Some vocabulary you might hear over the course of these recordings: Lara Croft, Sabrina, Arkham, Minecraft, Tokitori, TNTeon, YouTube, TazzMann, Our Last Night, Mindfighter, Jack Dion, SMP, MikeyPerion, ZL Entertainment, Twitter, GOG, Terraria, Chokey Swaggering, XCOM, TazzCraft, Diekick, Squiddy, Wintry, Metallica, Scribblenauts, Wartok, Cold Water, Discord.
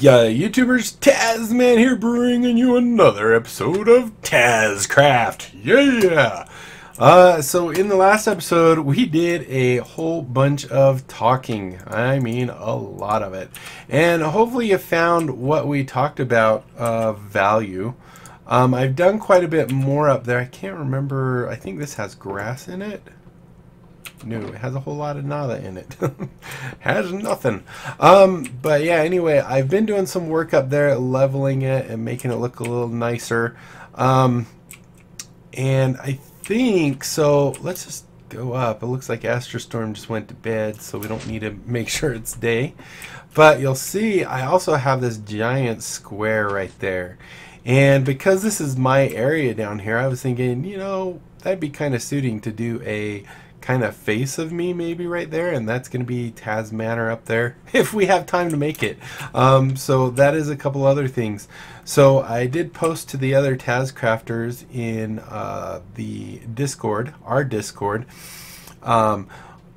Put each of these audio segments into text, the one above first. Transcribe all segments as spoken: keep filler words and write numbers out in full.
Yeah, YouTubers, Tasman here, bringing you another episode of TazzCraft. Yeah! Uh, so in the last episode, we did a whole bunch of talking. I mean, a lot of it. And hopefully you found what we talked about of uh, value. Um, I've done quite a bit more up there. I can't remember. I think this has grass in it. No, it has a whole lot of nada in it. Has nothing. Um, but yeah, anyway, I've been doing some work up there, leveling it and making it look a little nicer. Um, and I think, so let's just go up. It looks like AstroStorm just went to bed, so we don't need to make sure it's day. But you'll see, I also have this giant square right there. And because this is my area down here, I was thinking, you know, that'd be kind of suiting to do a kind of face of me maybe right there, and that's going to be Taz Manor up there if we have time to make it. Um, so that is a couple other things. So I did post to the other Taz crafters in uh, the Discord, our Discord, um,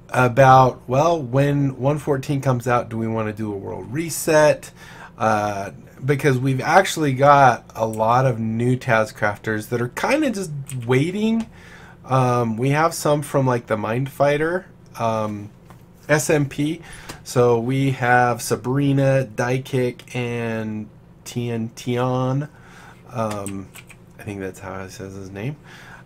about, well, when one fourteen comes out, do we want to do a world reset? Uh, because we've actually got a lot of new Taz crafters that are kind of just waiting. Um, we have some from like the Mindfighter, um, S M P, so we have Sabrina, Diekick, and T N Teon, um, I think that's how it says his name.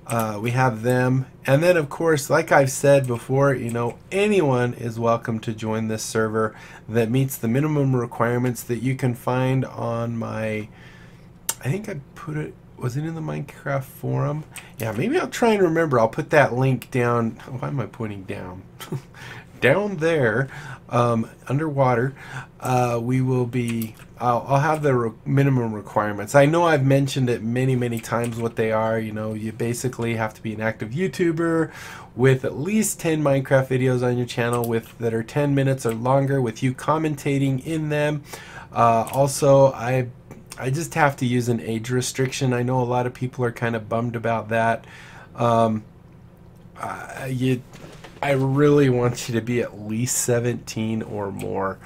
Uh, we have them, and then of course, like I've said before, you know, anyone is welcome to join this server that meets the minimum requirements that you can find on my, I think I put it, was it in the Minecraft forum? Yeah, maybe I'll try and remember. I'll put that link down. Why am I pointing down? Down there, um, underwater, uh, we will be, I'll, I'll have the re minimum requirements. I know I've mentioned it many, many times what they are. You know, you basically have to be an active YouTuber with at least ten Minecraft videos on your channel with that are ten minutes or longer with you commentating in them. Uh, also, I I just have to use an age restriction. I know a lot of people are kind of bummed about that. Um, uh, you, I really want you to be at least seventeen or more.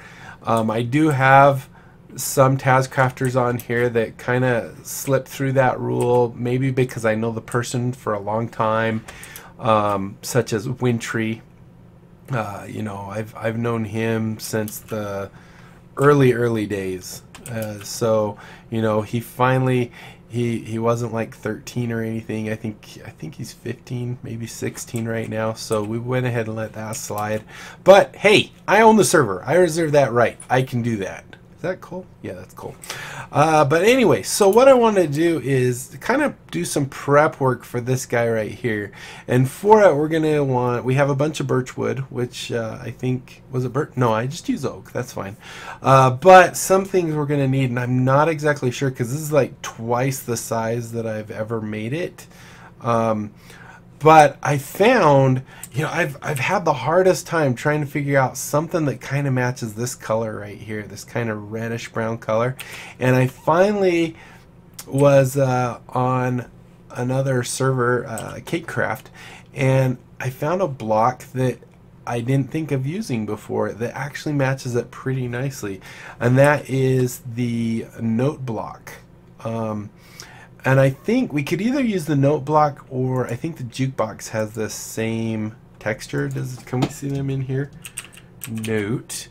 Um, I do have some TazCrafters on here that kind of slipped through that rule, maybe because I know the person for a long time, um, such as Wintry. Uh, you know, I've, I've known him since the early, early days. Uh, so, you know, he finally, he, he wasn't like thirteen or anything. I think, I think he's fifteen, maybe sixteen right now. So we went ahead and let that slide, but hey, I own the server. I reserve that right. I can do that. Is that cool? Yeah, that's cool. Uh, but anyway, so what I want to do is kind of do some prep work for this guy right here. And for it, we're going to want, we have a bunch of birch wood, which uh, I think, was it birch? No, I just use oak. That's fine. Uh, but some things we're going to need, and I'm not exactly sure because this is like twice the size that I've ever made it. Um, But I found, you know, I've, I've had the hardest time trying to figure out something that kind of matches this color right here, this kind of reddish brown color. And I finally was uh, on another server, uh, Cakecraft, and I found a block that I didn't think of using before that actually matches it pretty nicely. And that is the note block. Um, And I think we could either use the note block or I think the jukebox has the same texture. Does can we see them in here? Note.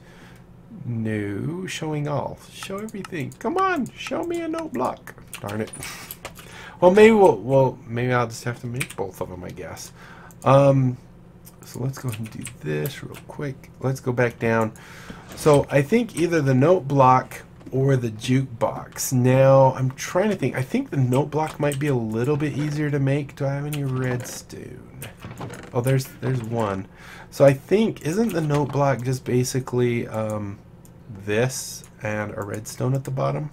No. Showing all. Show everything. Come on. Show me a note block. Darn it. Well, maybe we'll, well, maybe I'll just have to make both of them, I guess. Um, so let's go ahead and do this real quick. Let's go back down. So I think either the note block or the jukebox. Now I'm trying to think. I think the note block might be a little bit easier to make. Do I have any redstone? Oh, there's there's one. So I think isn't the note block just basically um, this and a redstone at the bottom?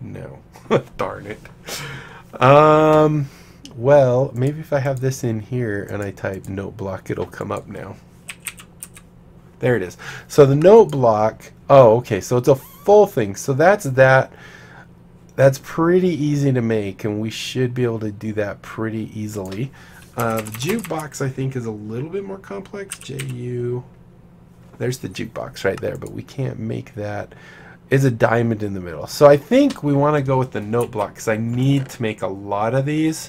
No. Darn it. Um, well, maybe if I have this in here and I type note block, it'll come up now. There it is. So the note block. Oh, okay. So it's a full thing. So that's that. that's pretty easy to make, and we should be able to do that pretty easily. Uh, the jukebox, I think, is a little bit more complex. J U. There's the jukebox right there, but we can't make that. It's a diamond in the middle. So I think we want to go with the note block, because I need to make a lot of these,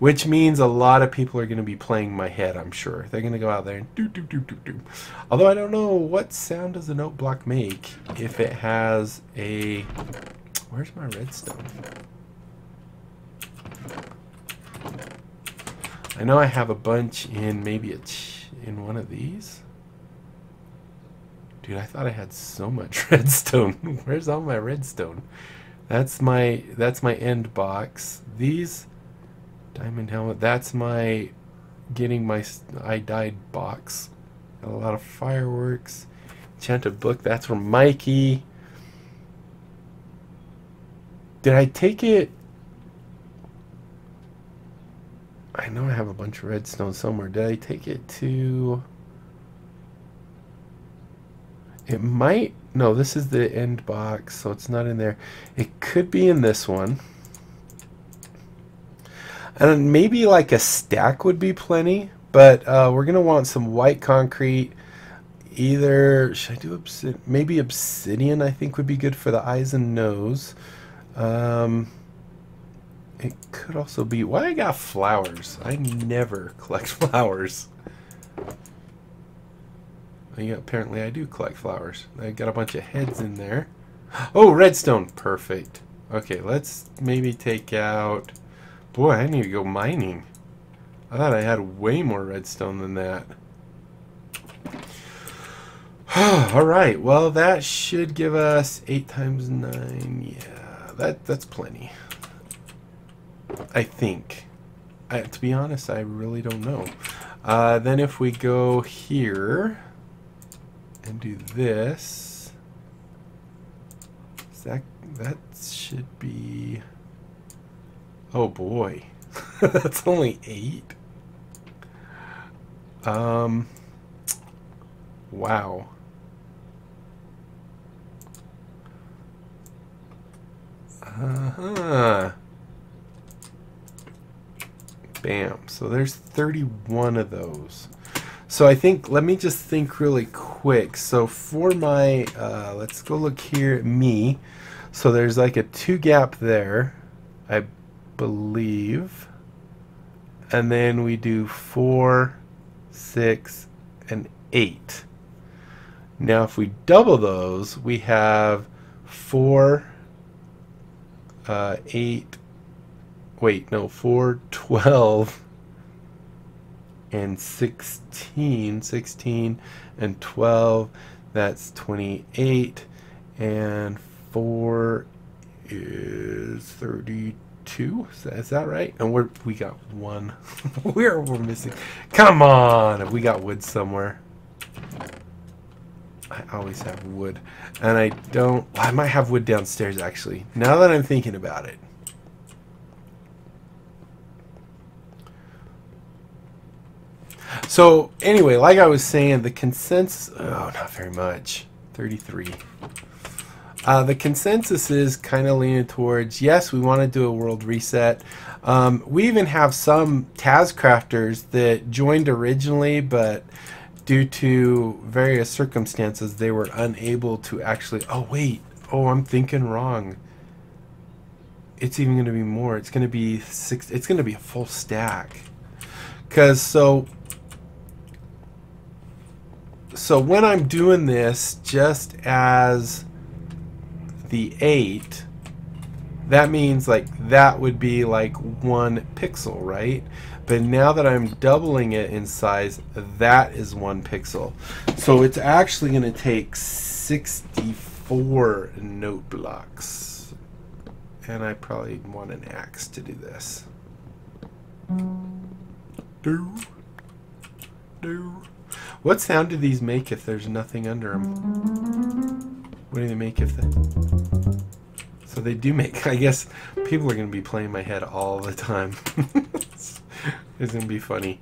which means a lot of people are going to be playing my head, I'm sure. They're going to go out there and do, do, do, do, do. Although I don't know, what sound does a note block make if it has a... Where's my redstone? I know I have a bunch in maybe a ch in one of these. Dude, I thought I had so much redstone. Where's all my redstone? That's my that's my end box. These diamond helmet. That's my getting my I died box. Got a lot of fireworks. Enchanted book. That's for Mikey. Did I take it? I know I have a bunch of redstone somewhere. Did I take it to... It might... No, this is the end box, so it's not in there. It could be in this one. And maybe like a stack would be plenty, but uh, we're going to want some white concrete. Either... Should I do obsidian? Maybe obsidian, I think, would be good for the eyes and nose. Um, it could also be... Why I got flowers? I never collect flowers. Yeah, apparently I do collect flowers. I got a bunch of heads in there. Oh, redstone! Perfect. Okay, let's maybe take out... Boy, I need to go mining. I thought I had way more redstone than that. Alright, well that should give us eight times nine, yeah. That, that's plenty, I think. I, to be honest, I really don't know. Uh, then if we go here and do this, is that, that should be... Oh boy, that's only eight. Um, wow. Uh-huh. Bam. So there's thirty-one of those. So I think, let me just think really quick. So for my, uh, let's go look here at me. So there's like a two gap there, I believe. And then we do four, six, and eight. Now if we double those, we have four... Uh, eight, wait, no, four, twelve, and sixteen, sixteen, and twelve, that's twenty-eight, and four is thirty-two, is that, is that right? And we're, we got one, where we're missing, come on, have we got wood somewhere? I always have wood, and I don't... I might have wood downstairs, actually, now that I'm thinking about it. So, anyway, like I was saying, the consensus... Oh, not very much. thirty-three. Uh, the consensus is kind of leaning towards, yes, we want to do a world reset. Um, we even have some TazzCrafters that joined originally, but... due to various circumstances, they were unable to actually... Oh, wait. Oh, I'm thinking wrong. It's even going to be more. It's going to be six... It's going to be a full stack. Because, so... So, when I'm doing this, just as the eight, that means, like, that would be, like, one pixel, right? But now that I'm doubling it in size, that is one pixel. So it's actually going to take sixty-four note blocks. And I probably want an axe to do this. Do. Do. What sound do these make if there's nothing under them? What do they make if they... So they do make... I guess people are going to be playing my head all the time. It's going to be funny.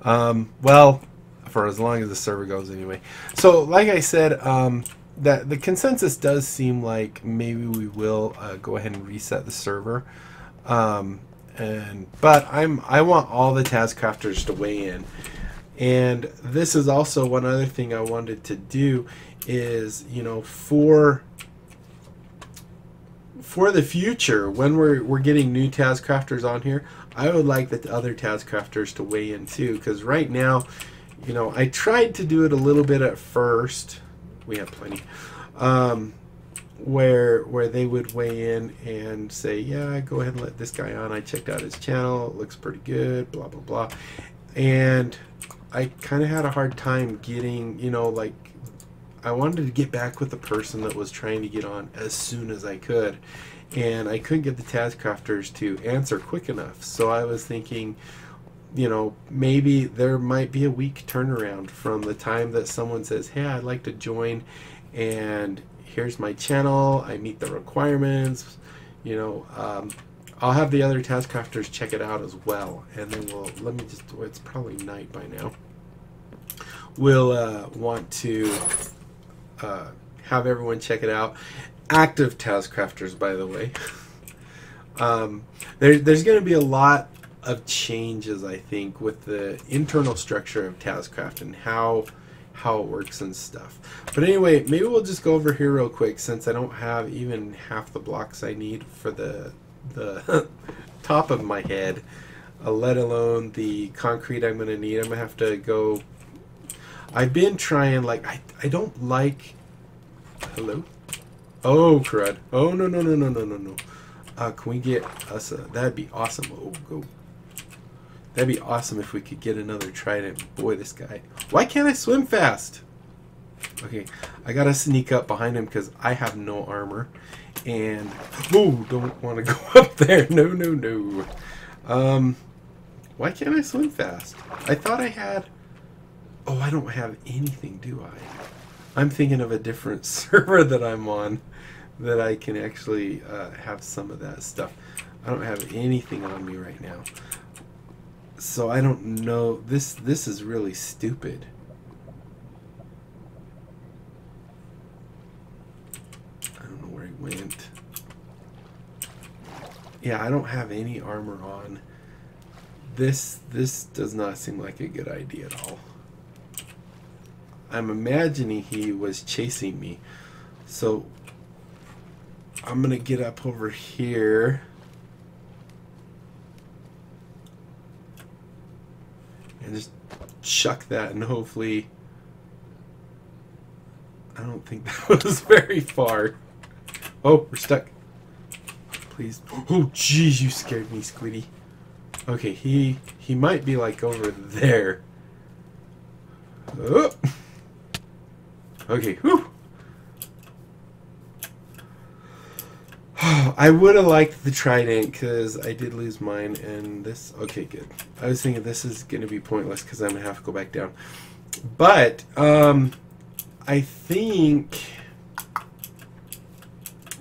Um, well, for as long as the server goes anyway. So, like I said, um, that the consensus does seem like maybe we will uh, go ahead and reset the server. Um, and but I'm I want all the TazzCrafters to weigh in. And this is also one other thing I wanted to do is, you know, for for the future, when we're we're getting new TazzCrafters on here, I would like the other TazzCrafters to weigh in too, because right now, you know, I tried to do it a little bit at first. We have plenty, um, where where they would weigh in and say, yeah, go ahead and let this guy on. I checked out his channel; it looks pretty good. Blah blah blah. And I kind of had a hard time getting, you know, like I wanted to get back with the person that was trying to get on as soon as I could, and I couldn't get the TazzCrafters to answer quick enough. So I was thinking, you know, maybe there might be a week turnaround from the time that someone says, hey, I'd like to join, and here's my channel, I meet the requirements, you know, um, I'll have the other TazzCrafters check it out as well, and then we'll, let me just, it's probably night by now, we'll uh, want to uh, have everyone check it out. Active TazzCrafters, by the way. um, there, there's going to be a lot of changes, I think, with the internal structure of TazzCraft and how how it works and stuff. But anyway, maybe we'll just go over here real quick, since I don't have even half the blocks I need for the the top of my head, uh, let alone the concrete I'm gonna need. I'm gonna have to go. I've been trying, like, I I don't like. Hello. Oh crud! Oh no no no no no no no. Uh, can we get us a? That'd be awesome. Oh go. That'd be awesome if we could get another trident. Boy, this guy. Why can't I swim fast? Okay, I gotta sneak up behind him because I have no armor. And, oh, don't want to go up there. No, no, no. Um, why can't I swim fast? I thought I had... Oh, I don't have anything, do I? I'm thinking of a different server that I'm on that I can actually uh, have some of that stuff. I don't have anything on me right now. So I don't know. This this is really stupid. I don't know where he went. Yeah, I don't have any armor on. This this does not seem like a good idea at all. I'm imagining he was chasing me. So I'm gonna get up over here. And just chuck that, and hopefully, I don't think that was very far. Oh, we're stuck. Please. Oh, jeez, you scared me, Squiddy. Okay, he he might be like over there. Oh. Okay. Whew. I would have liked the trident because I did lose mine, and this... Okay, good. I was thinking this is going to be pointless because I'm going to have to go back down. But, um, I think...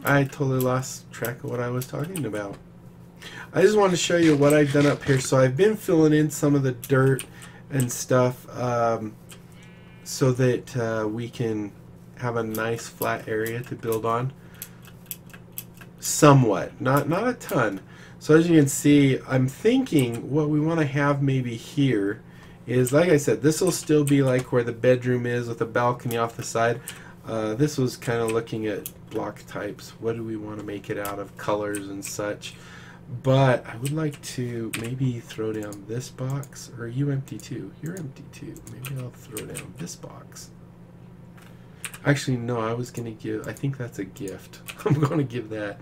I totally lost track of what I was talking about. I just want to show you what I've done up here. So I've been filling in some of the dirt and stuff um, so that uh, we can have a nice flat area to build on. Somewhat, not not a ton. So as you can see, I'm thinking what we want to have maybe here is, like I said, this will still be like where the bedroom is with a balcony off the side. Uh, this was kind of looking at block types. What do we want to make it out of, colors and such? But I would like to maybe throw down this box. Or are you empty too? You're empty too. Maybe I'll throw down this box. Actually, no, I was going to give... I think that's a gift. I'm going to give that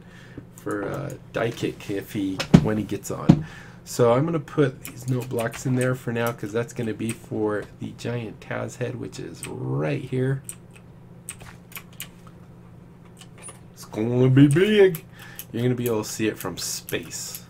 for uh, Diekick if he, when he gets on. So I'm going to put these note blocks in there for now, because that's going to be for the giant Taz head, which is right here. It's going to be big. You're going to be able to see it from space.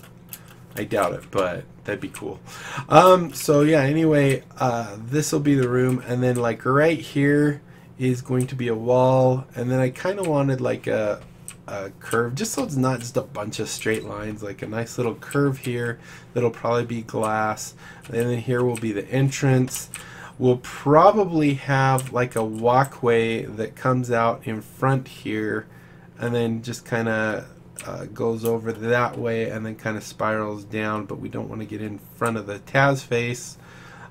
I doubt it, but that'd be cool. Um, so, yeah, anyway, uh, this will be the room. And then, like, right here... is going to be a wall, and then I kind of wanted like a, a curve, just so it's not just a bunch of straight lines, like a nice little curve here that'll probably be glass, and then here will be the entrance. we'll probably have like a walkway that comes out in front here and then just kind of uh, goes over that way and then kind of spirals down, but we don't want to get in front of the Taz face,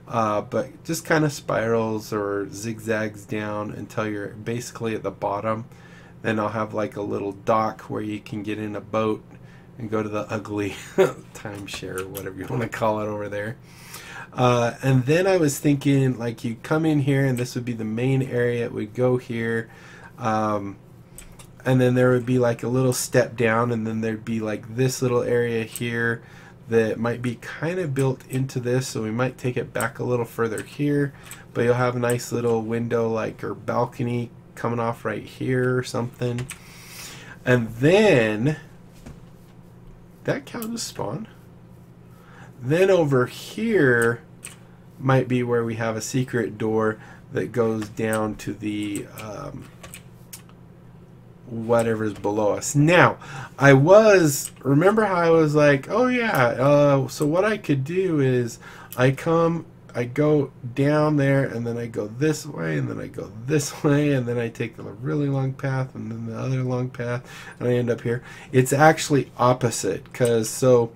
uh, but just kind of spirals or zigzags down until you're basically at the bottom. Then I'll have like a little dock where you can get in a boat and go to the ugly timeshare, whatever you want to call it over there. Uh, and then I was thinking, like, you come in here and this would be the main area. It would go here. Um, and then there would be like a little step down, and then there'd be like this little area here that might be kind of built into this. So we might take it back a little further here, but you'll have a nice little window, like, or balcony coming off right here or something. And then that cow just spawned. Then over here might be where we have a secret door that goes down to the um, whatever's below us. Now, I was, remember how I was like, oh yeah, uh, so what I could do is I come, I go down there, and then I go this way, and then I go this way, and then I take the really long path, and then the other long path, and I end up here. It's actually opposite, because so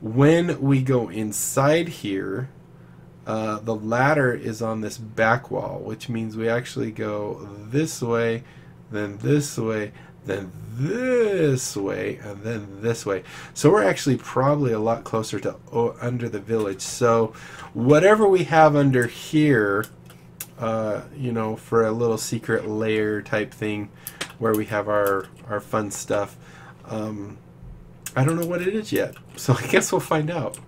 when we go inside here, uh, the ladder is on this back wall, which means we actually go this way, then this way, then this way, and then this way. So we're actually probably a lot closer to o under the village. So whatever we have under here, uh, you know, for a little secret lair type thing where we have our, our fun stuff, um, I don't know what it is yet, so I guess we'll find out.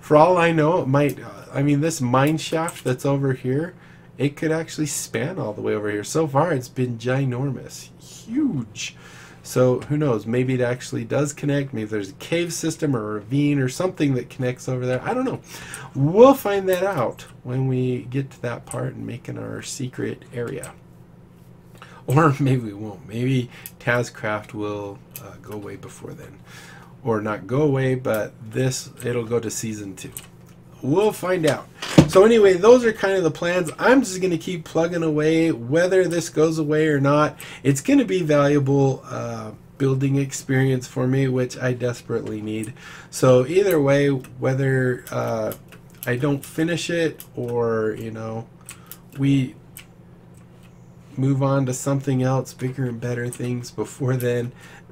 For all I know, it might, uh, I mean, this mine shaft that's over here, it could actually span all the way over here. So far, it's been ginormous, huge. So who knows, maybe it actually does connect. Maybe there's a cave system or a ravine or something that connects over there. I don't know. We'll find that out when we get to that part and making our secret area. Or maybe we won't. Maybe TazzCraft will uh, go away before then. Or not go away, but this, it'll go to season two. We'll find out. So anyway, those are kind of the plans. I'm just going to keep plugging away. Whether this goes away or not, it's going to be valuable uh, building experience for me, which I desperately need. So either way, whether uh, I don't finish it or, you know, we move on to something else, bigger and better things before then,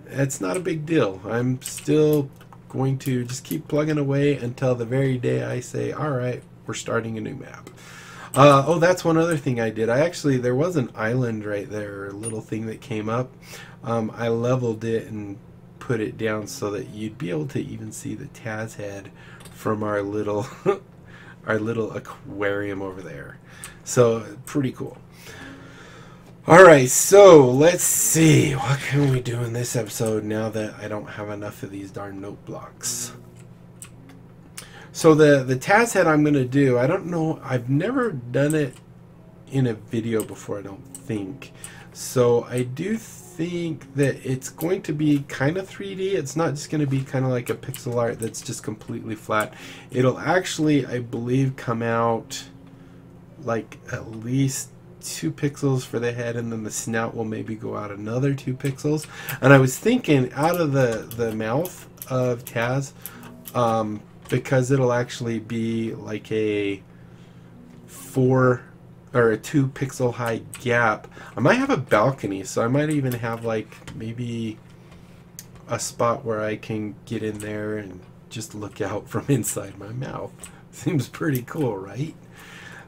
it's not a big deal. I'm still going to just keep plugging away until the very day I say, all right, we're starting a new map. Uh, oh, that's one other thing I did. I actually, there was an island right there, a little thing that came up. Um, I leveled it and put it down so that you'd be able to even see the Taz head from our little, our little aquarium over there. So pretty cool. Alright, so let's see. What can we do in this episode now that I don't have enough of these darn note blocks? So the, the Taz head I'm going to do, I don't know. I've never done it in a video before, I don't think. So I do think that it's going to be kind of three D. It's not just going to be kind of like a pixel art that's just completely flat. It'll actually, I believe, come out like at least two pixels for the head, and then the snout will maybe go out another two pixels. And I was thinking out of the the mouth of Taz, um, because it'll actually be like a four or a two pixel high gap. I might have a balcony, so I might even have like maybe a spot where I can get in there and just look out from inside my mouth. Seems pretty cool, right?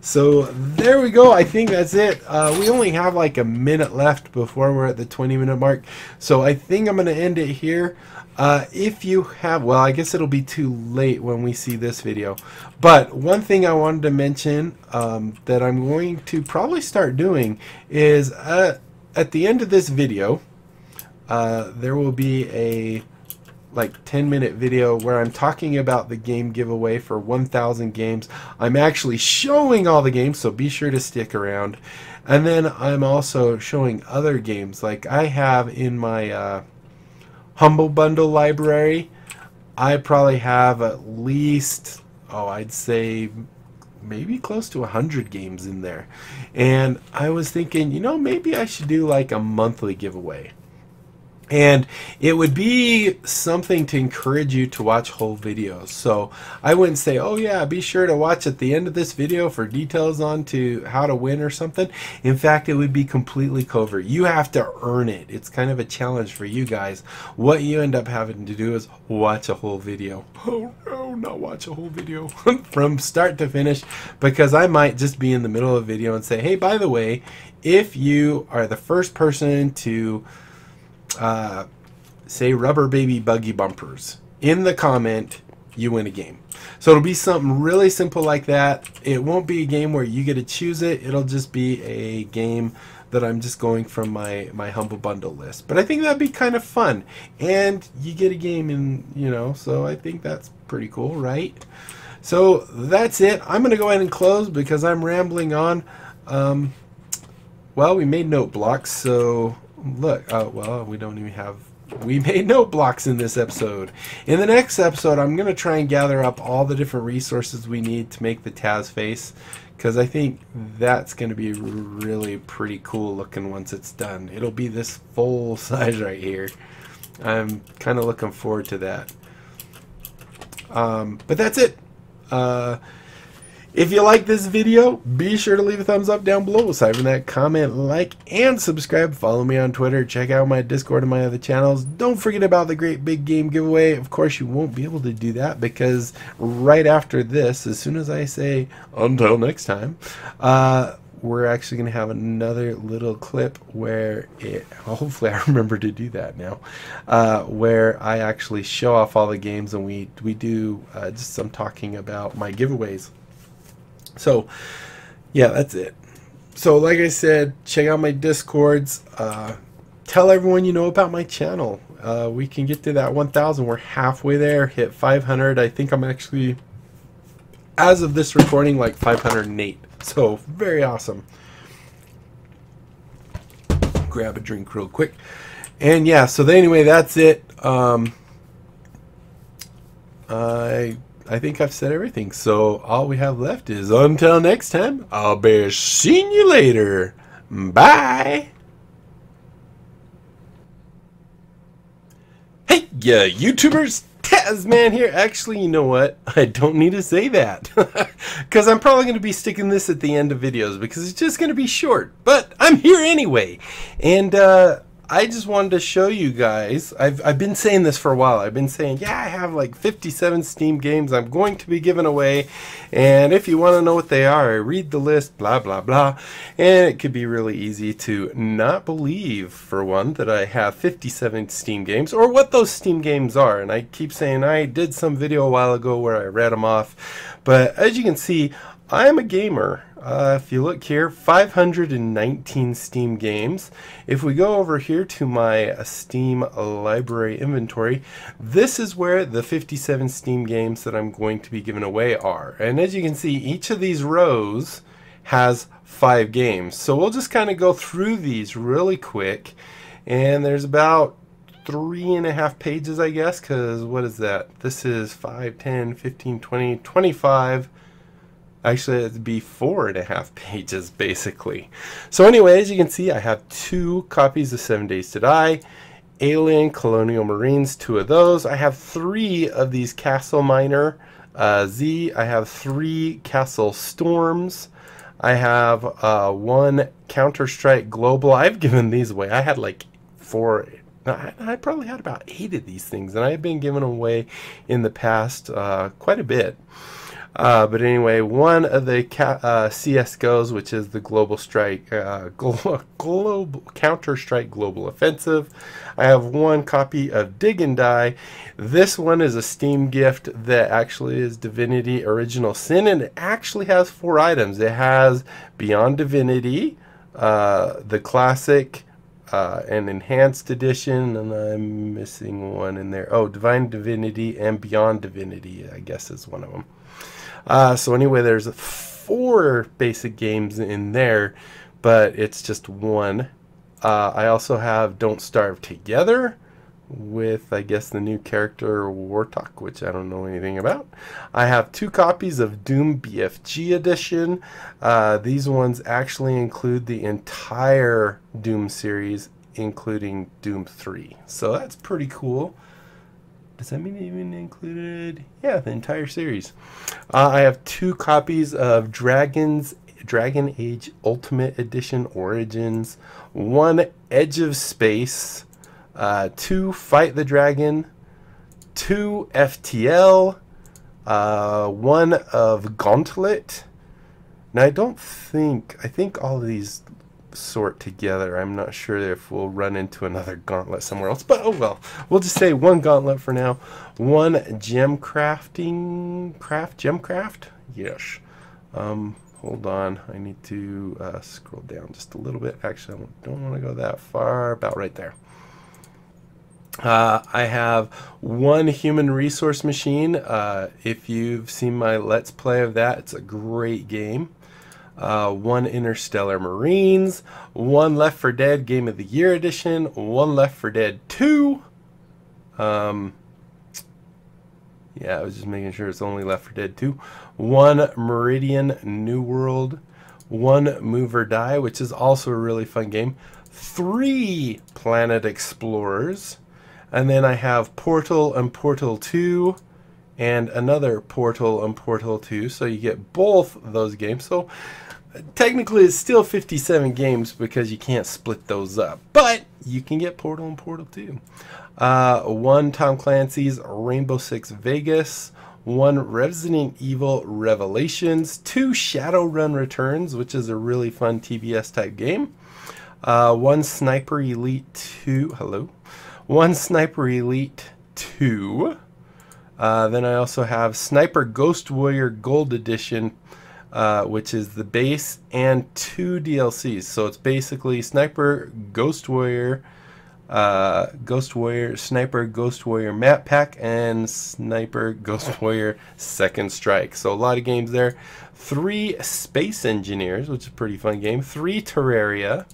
So there we go. I think that's it. Uh, we only have like a minute left before we're at the twenty minute mark. So I think I'm going to end it here. Uh, if you have, well, I guess it'll be too late when we see this video. But one thing I wanted to mention um, that I'm going to probably start doing is uh, at the end of this video, uh, there will be a like ten minute video where I'm talking about the game giveaway for one thousand games. I'm actually showing all the games, so be sure to stick around. And then I'm also showing other games. Like I have in my uh, Humble Bundle library, I probably have at least, oh, I'd say maybe close to one hundred games in there. And I was thinking, you know, maybe I should do like a monthly giveaway. And it would be something to encourage you to watch whole videos. So I wouldn't say, oh yeah, be sure to watch at the end of this video for details on to how to win or something. In fact, it would be completely covert. You have to earn it. It's kind of a challenge for you guys. What you end up having to do is watch a whole video. Oh no, not watch a whole video from start to finish, because I might just be in the middle of a video and say, hey, by the way, if you are the first person to Uh, say rubber baby buggy bumpers in the comment, you win a game. So it'll be something really simple like that. It won't be a game where you get to choose it. It'll just be a game that I'm just going from my my humble bundle list. But I think that'd be kind of fun, and you get a game, and you know, so I think that's pretty cool, right? So that's it. I'm gonna go ahead and close because I'm rambling on. Um, well, we made note blocks, so look, uh, well, we don't even have, we made note blocks in this episode. In the next episode, I'm going to try and gather up all the different resources we need to make the Taz face, because I think that's going to be really pretty cool looking once it's done. It'll be this full size right here. I'm kind of looking forward to that. Um, but that's it. Uh, If you like this video, be sure to leave a thumbs up down below, aside from that, comment, like, and subscribe. Follow me on Twitter, check out my Discord and my other channels. Don't forget about the Great Big Game giveaway. Of course, you won't be able to do that because right after this, as soon as I say until next time, uh, we're actually going to have another little clip where it, hopefully I remember to do that now, uh, where I actually show off all the games and we, we do uh, just some talking about my giveaways. So yeah, that's it. So like I said, check out my Discords, uh, tell everyone you know about my channel. Uh, we can get to that one thousand. We're halfway there. Hit five hundred. I think I'm actually, as of this recording, like five hundred eight, so very awesome. Grab a drink real quick. And yeah, so anyway, that's it. um, I I think I've said everything, so all we have left is until next time, I'll be seeing you later. Bye. Hey, yeah, YouTubers, TazzMann here. Actually, you know what? I don't need to say that because I'm probably going to be sticking this at the end of videos because it's just going to be short, but I'm here anyway. And, uh, I just wanted to show you guys, I've, I've been saying this for a while. I've been saying, yeah, I have like fifty-seven Steam games I'm going to be giving away. And if you want to know what they are, I read the list, blah, blah, blah. And it could be really easy to not believe, for one, that I have fifty-seven Steam games or what those Steam games are. And I keep saying I did some video a while ago where I read them off. But as you can see, I'm a gamer. Uh, if you look here, five hundred nineteen Steam games. If we go over here to my Steam library inventory, this is where the fifty-seven Steam games that I'm going to be giving away are. And as you can see, each of these rows has five games. So we'll just kind of go through these really quick. And there's about three and a half pages, I guess, because what is that? This is five, ten, fifteen, twenty, twenty-five. Actually, it'd be four and a half pages, basically. So anyway, as you can see, I have two copies of Seven Days to Die, Alien, Colonial Marines, two of those. I have three of these Castle Miner uh, Z. I have three Castle Storms. I have uh, one Counter-Strike Global. I've given these away. I had like four... I probably had about eight of these things, and I've been giving them away in the past uh, quite a bit. Uh, but anyway, one of the ca uh, C S G Os, which is the Global Strike, uh, glo global Counter-Strike Global Offensive. I have one copy of Dig and Die. This one is a Steam gift that actually is Divinity Original Sin, and it actually has four items. It has Beyond Divinity, uh, the Classic, uh, an Enhanced Edition, and I'm missing one in there. Oh, Divine Divinity and Beyond Divinity, I guess, is one of them. Uh, so anyway, there's four basic games in there, but it's just one. Uh, I also have Don't Starve Together, with, I guess, the new character Wartok, which I don't know anything about. I have two copies of Doom B F G Edition. Uh, these ones actually include the entire Doom series, including Doom three. So that's pretty cool. Does that mean it even included? Yeah, the entire series. Uh, I have two copies of Dragon's Dragon Age Ultimate Edition Origins, one Edge of Space, uh, two Fight the Dragon, two F T L, uh, one of Gauntlet. Now I don't think, I think all of these sort together. I'm not sure if we'll run into another Gauntlet somewhere else, but oh well. We'll just say one Gauntlet for now. One gem crafting craft gem craft. Yes. Um, hold on, I need to uh, scroll down just a little bit. Actually, I don't want to go that far. About right there. Uh, I have one human resource machine. Uh, if you've seen my Let's Play of that, it's a great game. Uh, one Interstellar Marines, one Left four Dead Game of the Year Edition, one Left four Dead two. Um, yeah, I was just making sure it's only Left four Dead two. One Meridian New World, one Move or Die, which is also a really fun game, three Planet Explorers, and then I have Portal and Portal two. And another Portal and Portal two, so you get both of those games. So technically it's still fifty-seven games because you can't split those up, but you can get Portal and Portal two. Uh, one Tom Clancy's Rainbow Six Vegas, one Resident Evil Revelations, two Shadowrun Returns, which is a really fun T B S type game, uh, one Sniper Elite two, hello, one Sniper Elite two. Uh, then I also have Sniper Ghost Warrior Gold Edition, uh, which is the base, and two D L Cs. So it's basically Sniper Ghost Warrior, uh, Ghost Warrior, Sniper Ghost Warrior Map Pack, and Sniper Ghost Warrior Second Strike. So a lot of games there. Three Space Engineers, which is a pretty fun game. Three Terraria,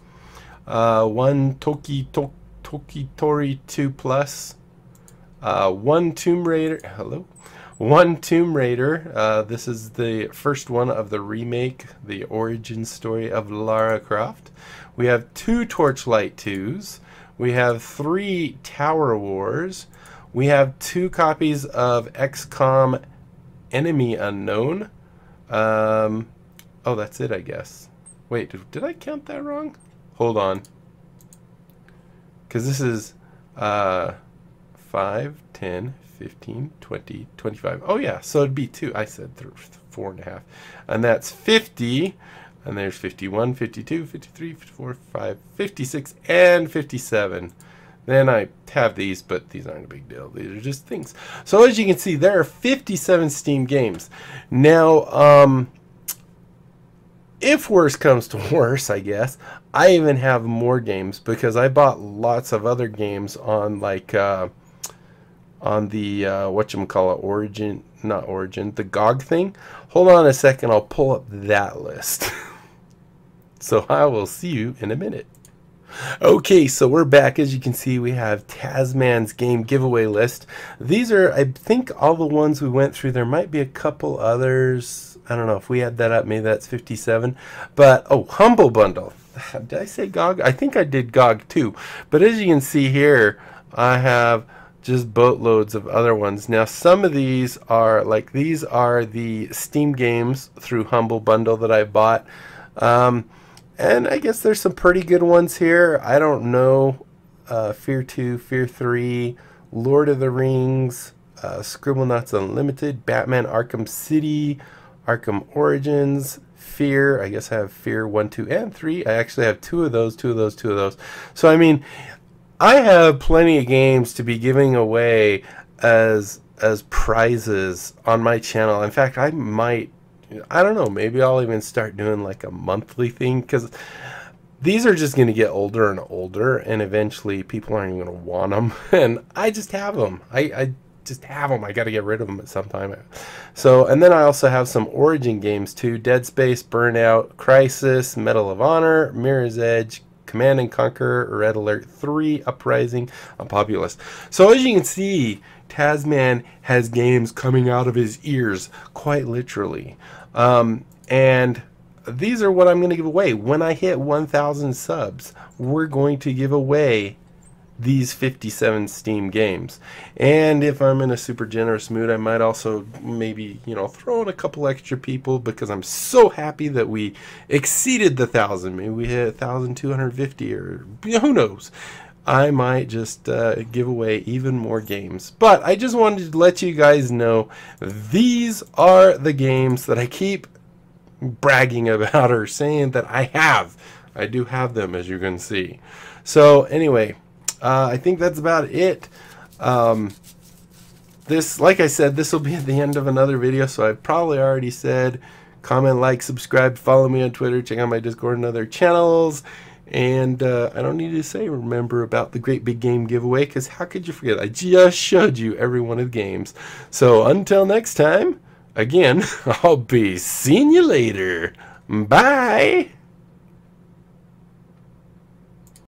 uh, one Toki to, Tokitori two plus. Uh, one Tomb Raider, hello, one Tomb Raider, uh, this is the first one of the remake, the origin story of Lara Croft. We have two Torchlight twos, we have three Tower Wars, we have two copies of X COM Enemy Unknown, um, oh that's it I guess. Wait, did, did I count that wrong? Hold on, because this is, uh... five, ten, fifteen, twenty, twenty-five. Oh yeah, so it'd be two. I said four and a half. And that's fifty. And there's fifty-one, fifty-two, fifty-three, fifty-four, fifty-five, fifty-six, and fifty-seven. Then I have these, but these aren't a big deal. These are just things. So as you can see, there are fifty-seven Steam games. Now, um, if worse comes to worse, I guess, I even have more games because I bought lots of other games on like... Uh, on the uh, whatchamacallit origin not origin the G O G thing. Hold on a second, I'll pull up that list. So I will see you in a minute. Okay, so we're back. As you can see, we have Tasman's game giveaway list. These are, I think, all the ones we went through. There might be a couple others. I don't know if we had that up, maybe that's fifty-seven. But oh, Humble Bundle. Did I say G O G? I think I did G O G too. But as you can see here, I have just boatloads of other ones. Now some of these are like, these are the Steam games through Humble Bundle that I bought, um, and I guess there's some pretty good ones here. I don't know, uh, Fear two, Fear three, Lord of the Rings, uh, Scribblenauts Unlimited, Batman Arkham City, Arkham Origins, Fear. I guess I have Fear one, two, and three. I actually have two of those, two of those, two of those. So I mean, I have plenty of games to be giving away as as prizes on my channel. In fact, I might, I don't know, maybe I'll even start doing like a monthly thing, because these are just going to get older and older, and eventually people aren't even going to want them, and I just have them. I, I just have them. I got to get rid of them at some time. So, and then I also have some Origin games too. Dead Space, Burnout, Crisis, Medal of Honor, Mirror's Edge, Command and Conquer, Red Alert three, Uprising, Unpopulous. So as you can see, TazzMann has games coming out of his ears, quite literally. Um, and these are what I'm going to give away. When I hit one thousand subs, we're going to give away these fifty-seven Steam games. And if I'm in a super generous mood, I might also maybe, you know, throw in a couple extra people, because I'm so happy that we exceeded the thousand. Maybe we hit one thousand two hundred fifty, or who knows. I might just uh, give away even more games. But I just wanted to let you guys know, these are the games that I keep bragging about, or saying that I have. I do have them, as you can see. So anyway, Uh, I think that's about it. Um, this, like I said, this will be at the end of another video, so I probably already said comment, like, subscribe, follow me on Twitter, check out my Discord and other channels. And uh, I don't need to say remember about the Great Big Game giveaway, because how could you forget? I just showed you every one of the games. So until next time, again, I'll be seeing you later. Bye!